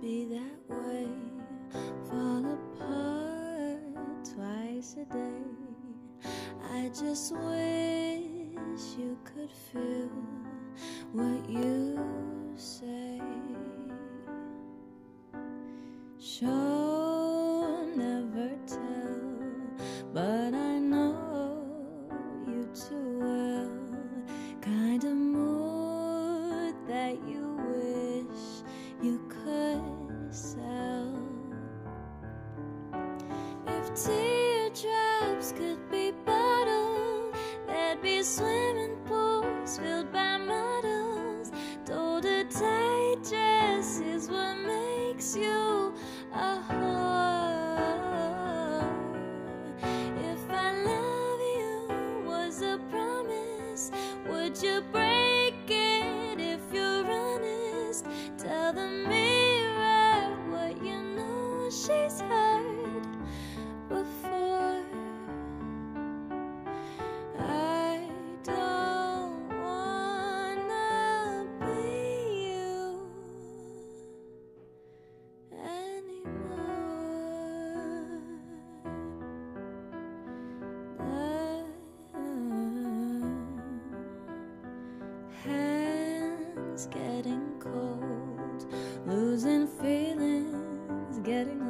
be that way. Fall apart twice a day. I just wish you could feel what you say. Show, never tell, but I know you too well. Kind of mood that you wish you could sell. If teardrops could be bottled, there'd be swimming pools filled by models. Though the tight dress is what makes you a whore. If I love you was a promise, would you break it if you're honest? Tell the mirror what you know she's heard before. I don't wanna be you anymore. Hands getting cold, losing feelings, getting